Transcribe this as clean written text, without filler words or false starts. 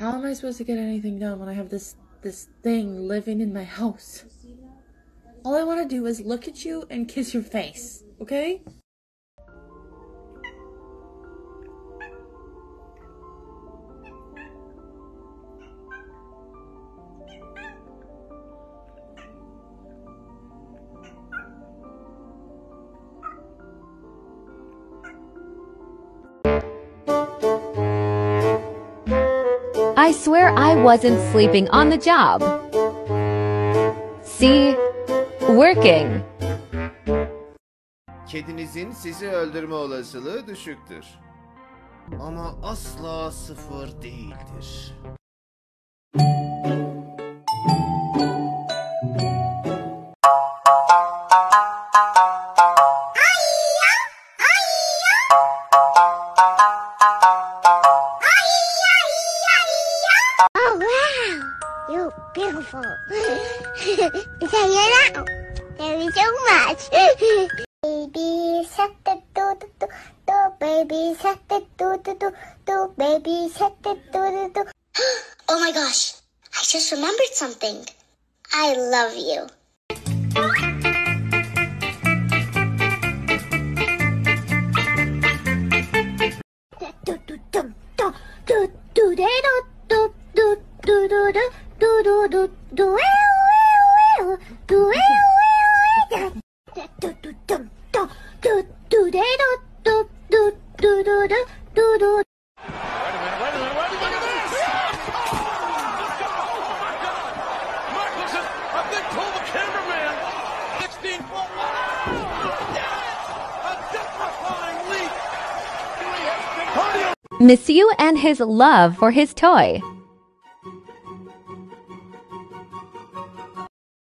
How am I supposed to get anything done when I have this thing living in my house? All I want to do is look at you and kiss your face, okay? I swear I wasn't sleeping on the job. See? Working. Kedinizin sizi öldürme olasılığı düşüktür. Ama asla sıfır değildir. Beautiful. Thank you so much. Baby shark do baby shark do baby shark do. Oh my gosh, I just remembered something. I love you. Miss you and his love for his toy.